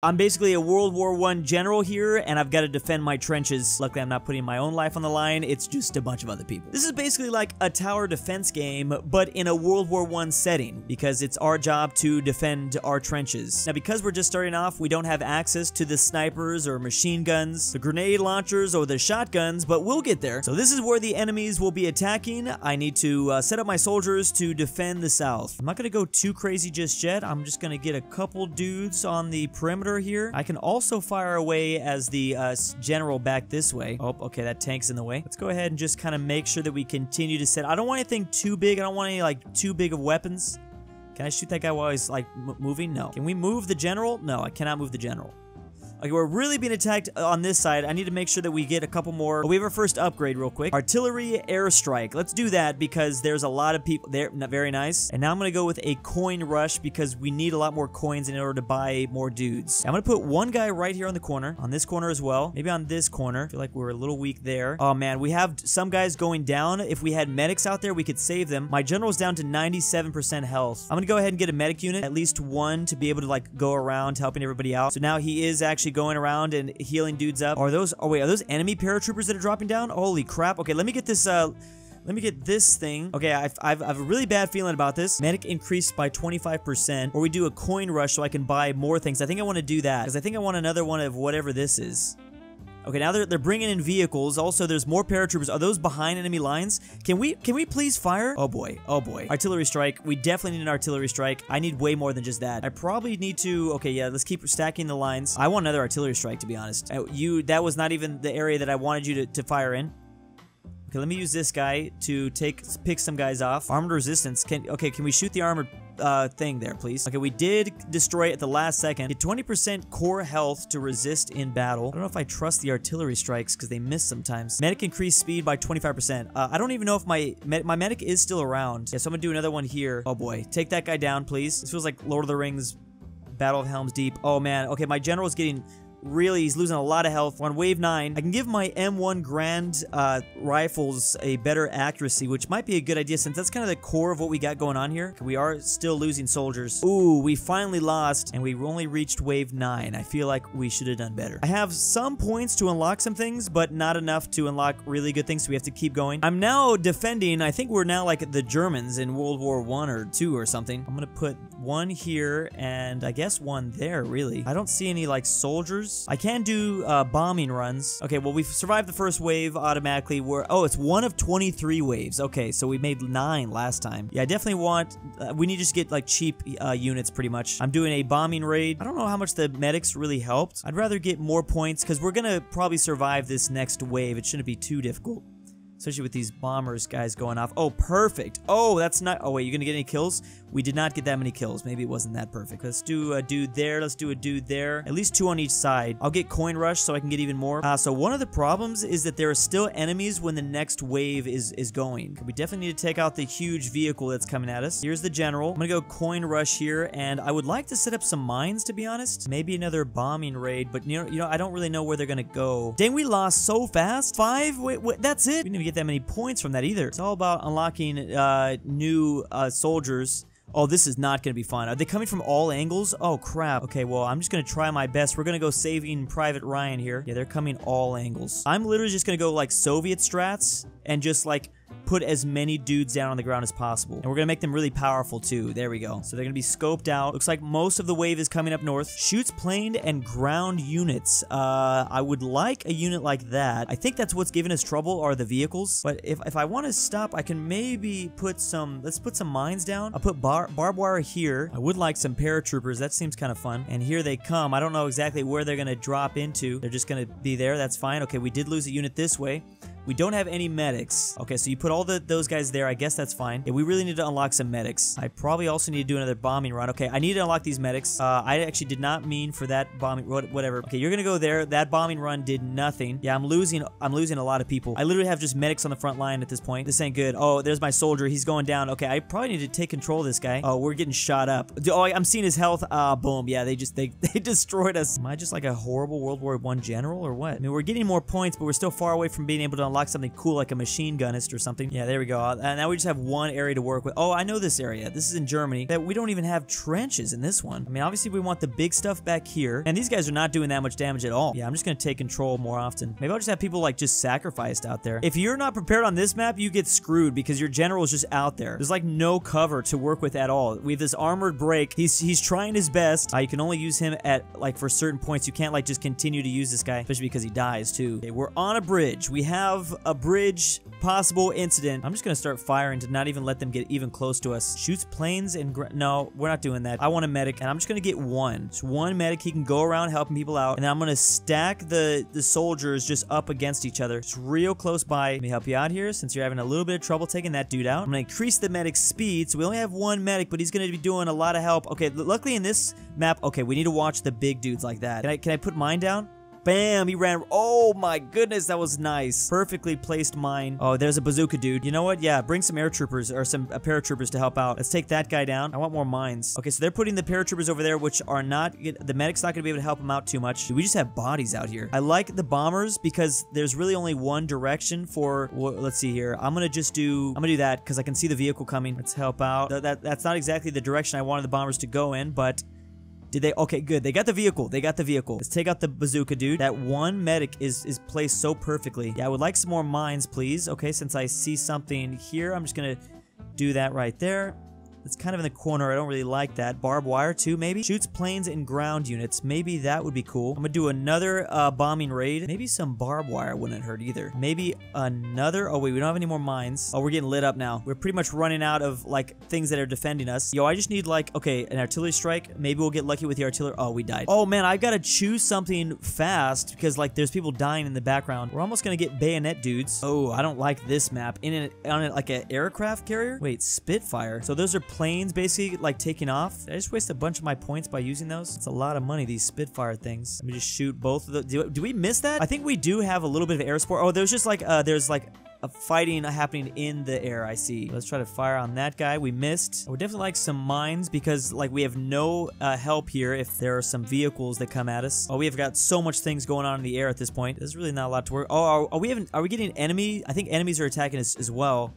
I'm basically a World War I general here, and I've got to defend my trenches. Luckily, I'm not putting my own life on the line. It's just a bunch of other people. This is basically like a tower defense game, but in a World War I setting, because it's our job to defend our trenches. Now, because we're just starting off, we don't have access to the snipers or machine guns, the grenade launchers, or the shotguns, but we'll get there. So this is where the enemies will be attacking. I need to set up my soldiers to defend the south. I'm not going to go too crazy just yet. I'm just going to get a couple dudes on the perimeter here. I can also fire away as the general back this way. Oh, okay, that tank's in the way. Let's go ahead and just kind of make sure that we continue to set. I don't want anything too big. I don't want any like too big of weapons. Can I shoot that guy while he's like moving? No. Can we move the general? No, I cannot move the general. Okay, we're really being attacked on this side. I need to make sure that we get a couple more. We have our first upgrade real quick. Artillery airstrike. Let's do that because there's a lot of people there. Not very nice. And now I'm going to go with a coin rush because we need a lot more coins in order to buy more dudes. I'm going to put one guy right here on the corner. On this corner as well. Maybe on this corner. I feel like we're a little weak there. Oh, man. We have some guys going down. If we had medics out there, we could save them. My general's down to 97% health. I'm going to go ahead and get a medic unit. At least one to be able to, like, go around helping everybody out. So now he is actually going around and healing dudes up. Are those enemy paratroopers that are dropping down? Holy crap. Okay, let me get this let me get this thing. Okay, I've a really bad feeling about this. Medic increased by 25%, or we do a coin rush so I can buy more things. I think I want to do that because I think I want another one of whatever this is. Okay, now they're bringing in vehicles. Also, there's more paratroopers. Are those behind enemy lines? Can we please fire? Oh boy, oh boy. Artillery strike. We definitely need an artillery strike. I need way more than just that. I probably need to. Okay, yeah, let's keep stacking the lines. I want another artillery strike, to be honest. That was not even the area that I wanted you to fire in. Okay, let me use this guy to pick some guys off. Armored resistance. Can we shoot the armored thing there, please? Okay, we did destroy it at the last second. Get 20% core health to resist in battle. I don't know if I trust the artillery strikes because they miss sometimes. Medic increased speed by 25%. I don't even know if my medic is still around. Yeah, so I'm gonna do another one here. Oh boy, take that guy down, please. This feels like Lord of the Rings, Battle of Helm's Deep. Oh man, okay, my general's getting... Really, he's losing a lot of health. We're on wave 9. I can give my M1 Grand rifles a better accuracy, which might be a good idea since that's kind of the core of what we got going on here. We are still losing soldiers. Ooh, we finally lost, and we only reached wave 9. I feel like we should have done better. I have some points to unlock some things, but not enough to unlock really good things, so we have to keep going. I'm now defending. I think we're now like the Germans in World War I or II or something. I'm going to put one here and I guess one there, really. I don't see any like soldiers. I can do bombing runs. Okay, well, we've survived the first wave automatically. Oh, it's one of 23 waves. Okay, so we made 9 last time. Yeah, I definitely want... we need to just get, like, cheap units, pretty much. I'm doing a bombing raid. I don't know how much the medics really helped. I'd rather get more points, because we're gonna probably survive this next wave. It shouldn't be too difficult. Especially with these bombers guys going off. Oh, perfect. Oh, that's not... Oh, wait, you're gonna get any kills? We did not get that many kills. Maybe it wasn't that perfect. Let's do a dude there. Let's do a dude there. At least 2 on each side. I'll get coin rush so I can get even more. So one of the problems is that there are still enemies when the next wave is going. We definitely need to take out the huge vehicle that's coming at us. Here's the general. I'm gonna go coin rush here, and I would like to set up some mines, to be honest. Maybe another bombing raid, but you know, I don't really know where they're gonna go. Dang, we lost so fast. 5? Wait, that's it? We didn't even get that many points from that either. It's all about unlocking new soldiers. Oh, this is not going to be fun. Are they coming from all angles? Oh, crap. Okay, well, I'm just going to try my best. We're going to go Saving Private Ryan here. Yeah, they're coming all angles. I'm literally just going to go, like, Soviet strats and just, like, put as many dudes down on the ground as possible. And we're gonna make them really powerful too. There we go. So they're gonna be scoped out. Looks like most of the wave is coming up north. Shoots plane and ground units. I would like a unit like that. I think that's what's giving us trouble are the vehicles. But if I want to stop, I can maybe put some... Let's put some mines down. I'll put barbed wire here. I would like some paratroopers. That seems kind of fun. And here they come. I don't know exactly where they're gonna drop into. They're just gonna be there. That's fine. Okay, we did lose a unit this way. We don't have any medics. Okay, so you put all those guys there. I guess that's fine. Yeah, we really need to unlock some medics. I probably also need to do another bombing run. Okay, I need to unlock these medics. I actually did not mean for that bombing... Whatever. Okay, you're gonna go there. That bombing run did nothing. Yeah, I'm losing a lot of people. I literally have just medics on the front line at this point. This ain't good. Oh, there's my soldier. He's going down. Okay, I probably need to take control of this guy. Oh, we're getting shot up. Oh, I'm seeing his health. Boom. Yeah, they destroyed us. Am I just like a horrible World War I general or what? I mean, we're getting more points, but we're still far away from being able to unlock unlock something cool like a machine gunist or something. Yeah, there we go. And now we just have one area to work with. Oh, I know this area. This is in Germany. That we don't even have trenches in this one. I mean, obviously we want the big stuff back here. And these guys are not doing that much damage at all. Yeah, I'm just gonna take control more often. Maybe I'll just have people like just sacrificed out there. If you're not prepared on this map, you get screwed because your general is just out there. There's like no cover to work with at all. We have this armored break. He's trying his best. You can only use him at like for certain points. You can't like just continue to use this guy, especially because he dies too. Okay, we're on a bridge. We have a bridge possible incident. I'm just gonna start firing to not even let them get even close to us. Shoots planes and no, we're not doing that. I want a medic, and I'm just gonna get one. Just one medic. He can go around helping people out, and then I'm gonna stack the soldiers just up against each other. It's real close by. Let me help you out here since you're having a little bit of trouble taking that dude out. I'm gonna increase the medic's speed. So we only have one medic, but he's gonna be doing a lot of help. Okay, luckily in this map, okay, we need to watch the big dudes like that. Can I put mine down? Bam, he ran. Oh my goodness, that was nice. Perfectly placed mine. Oh, there's a bazooka dude. You know what? Yeah, bring some air troopers or some paratroopers to help out. Let's take that guy down. I want more mines. Okay, so they're putting the paratroopers over there, which are not, the medic's not gonna be able to help them out too much. Dude, we just have bodies out here. I like the bombers because there's really only one direction for, well, let's see here. I'm gonna do that because I can see the vehicle coming. Let's help out. That's not exactly the direction I wanted the bombers to go in, but did they? Okay, good. They got the vehicle. They got the vehicle. Let's take out the bazooka dude. That one medic is placed so perfectly. Yeah, I would like some more mines, please. Okay, since I see something here, I'm just gonna do that right there. It's kind of in the corner. I don't really like that. Barbed wire too, maybe? Shoots planes and ground units. Maybe that would be cool. I'm gonna do another bombing raid. Maybe some barbed wire wouldn't hurt either. Maybe another... Oh, wait. We don't have any more mines. Oh, we're getting lit up now. We're pretty much running out of, like, things that are defending us. Yo, I just need, like... Okay, an artillery strike. Maybe we'll get lucky with the artillery... Oh, we died. Oh, man. I gotta choose something fast because, like, there's people dying in the background. We're almost gonna get bayonet dudes. Oh, I don't like this map. On like, an aircraft carrier? Wait, Spitfire. So those are planes basically like taking off. Did I just waste a bunch of my points by using those? It's a lot of money, these Spitfire things. Let me just shoot both of the. Do we miss that? I think we do have a little bit of air support. Oh, there's just like there's like a fighting happening in the air. I see. Let's try to fire on that guy. We missed. I would definitely like some mines because like we have no help here if there are some vehicles that come at us. Oh, we have got so much things going on in the air at this point. There's really not a lot to work. Oh, are we getting enemy? I think enemies are attacking us as well.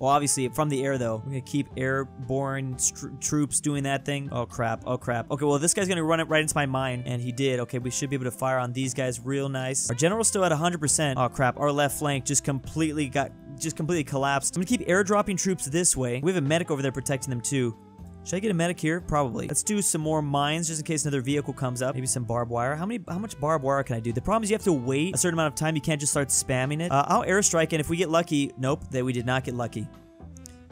Well, obviously, from the air, though. We're going to keep airborne troops doing that thing. Oh, crap. Oh, crap. Okay, well, this guy's going to run it right into my mine. And he did. Okay, we should be able to fire on these guys real nice. Our general's still at 100%. Oh, crap. Our left flank just completely collapsed. I'm going to keep airdropping troops this way. We have a medic over there protecting them, too. Should I get a medic here? Probably. Let's do some more mines just in case another vehicle comes up. Maybe some barbed wire. How much barbed wire can I do? The problem is you have to wait a certain amount of time. You can't just start spamming it. I'll airstrike, and if we get lucky... Nope, we did not get lucky.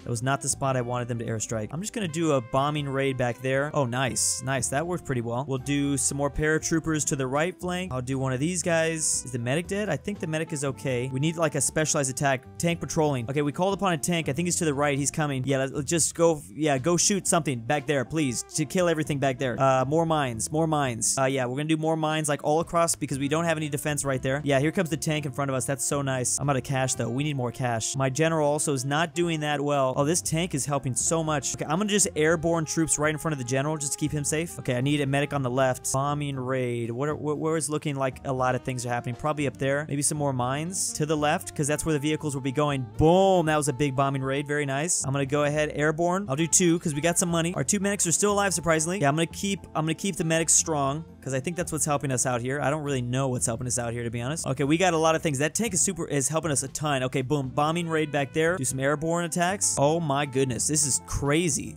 That was not the spot I wanted them to airstrike. I'm just gonna do a bombing raid back there. Oh, nice. Nice. That worked pretty well. We'll do some more paratroopers to the right flank. I'll do one of these guys. Is the medic dead? I think the medic is okay. We need, like, a specialized attack. Tank patrolling. Okay, we called upon a tank. I think he's to the right. He's coming. Yeah, let's just go... Yeah, go shoot something back there, please. To kill everything back there. More mines. More mines. Yeah, we're gonna do more mines, like, all across because we don't have any defense right there. Yeah, here comes the tank in front of us. That's so nice. I'm out of cash, though. We need more cash. My general also is not doing that well. Oh, this tank is helping so much. Okay, I'm gonna just airborne troops right in front of the general just to keep him safe. Okay, I need a medic on the left. Bombing raid. Where is looking like a lot of things are happening? Probably up there. Maybe some more mines to the left because that's where the vehicles will be going. Boom! That was a big bombing raid. Very nice. I'm gonna go ahead airborne. I'll do two because we got some money. Our two medics are still alive, surprisingly. Yeah, I'm gonna keep the medics strong because I think that's what's helping us out here. I don't really know what's helping us out here, to be honest. Okay, we got a lot of things. That tank is helping us a ton. Okay, boom. Bombing raid back there. Do some airborne attacks. Oh my goodness, this is crazy.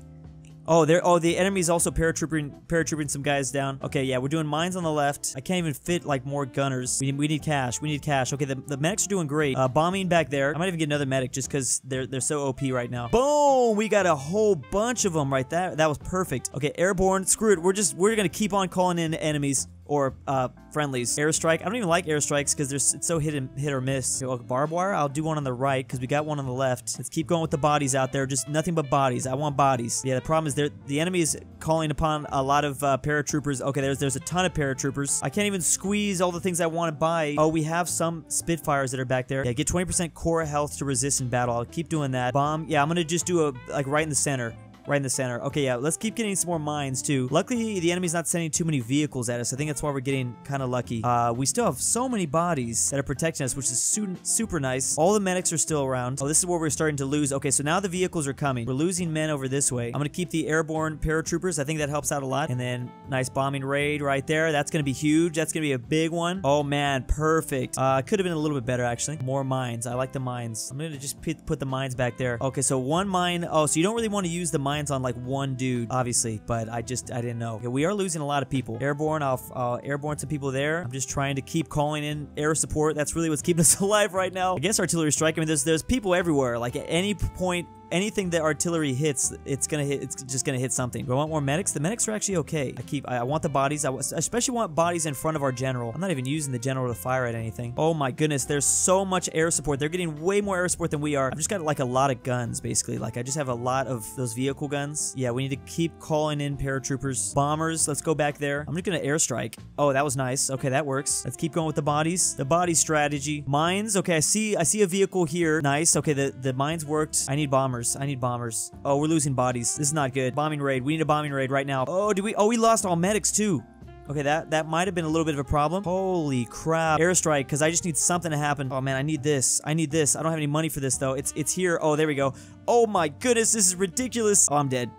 Oh, the enemy's also paratrooping some guys down. Okay, yeah, we're doing mines on the left. I can't even fit, like, more gunners. We need cash. We need cash. Okay, the medics are doing great. Bombing back there. I might even get another medic just because they're so OP right now. Boom! We got a whole bunch of them right there. That was perfect. Okay, airborne. Screw it. We're gonna keep on calling in enemies. Or friendlies. Airstrike. I don't even like airstrikes because it's so hit or miss. Okay, barbed wire. I'll do one on the right because we got one on the left. Let's keep going with the bodies out there. Just nothing but bodies. I want bodies. Yeah, the problem is the enemy is calling upon a lot of paratroopers. Okay, there's a ton of paratroopers. I can't even squeeze all the things I want to buy. Oh, we have some Spitfires that are back there. Yeah, get 20% core health to resist in battle. I'll keep doing that. Bomb. Yeah, I'm gonna just do a like right in the center. right in the center. Okay, yeah, let's keep getting some more mines too. Luckily, the enemy's not sending too many vehicles at us. I think that's why we're getting kind of lucky. We still have so many bodies that are protecting us, which is super nice. All the medics are still around. Oh, this is where we're starting to lose. Okay, so now the vehicles are coming. We're losing men over this way. I'm gonna keep the airborne paratroopers. I think that helps out a lot. And then nice bombing raid right there. That's gonna be huge. That's gonna be a big one. Oh man, perfect. Could have been a little bit better actually. More mines. I like the mines. I'm gonna just put the mines back there. Okay, so one mine. Oh, so you don't really want to use the mines on like one dude, obviously. But I didn't know. Okay, we are losing a lot of people. Airborne. I'll airborne some people there. I'm just trying to keep calling in air support. That's really what's keeping us alive right now. I guess artillery strike. I mean, there's people everywhere. Like at any point. Anything that artillery hits, it's just gonna hit something. Do I want more medics? The medics are actually okay. I want the bodies. I especially want bodies in front of our general. I'm not even using the general to fire at anything. Oh my goodness, there's so much air support. They're getting way more air support than we are. I've just got like a lot of guns, basically. Like I just have a lot of those vehicle guns. Yeah, we need to keep calling in paratroopers. Bombers, let's go back there. I'm just gonna airstrike. Oh, that was nice. Okay, that works. Let's keep going with the bodies. The body strategy. Mines, okay, I see a vehicle here. Nice, okay, the mines worked. I need bombers. I need bombers. Oh, we're losing bodies. This is not good. Bombing raid. We need a bombing raid right now. Oh, we lost all medics too. Okay, that might have been a little bit of a problem. Holy crap. Airstrike, because I just need something to happen. Oh, man, I need this. I need this. I don't have any money for this, though. It's here. Oh, there we go. Oh, my goodness. This is ridiculous. Oh, I'm dead.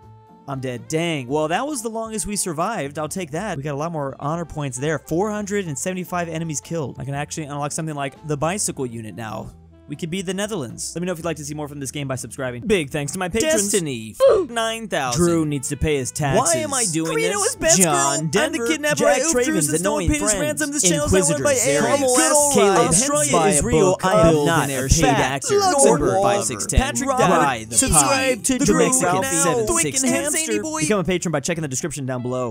I'm dead. Dang. Well, that was the longest we survived. I'll take that. We got a lot more honor points there. 475 enemies killed. I can actually unlock something like the bicycle unit now. We could be the Netherlands. Let me know if you'd like to see more from this game by subscribing. Big thanks to my patrons. Destiny, 9,000. Drew needs to pay his taxes. Why am I doing this? Best John, girl. Denver, I'm the kidnapper. Jack Traven's annoying friends. Inquisitor, Zarius, Caleb, Australia is real. I am not a paid actor. Luxembourg, 5610. Patrick Dye, subscribe to Drew Mexican 766. Become a patron by checking the description down below.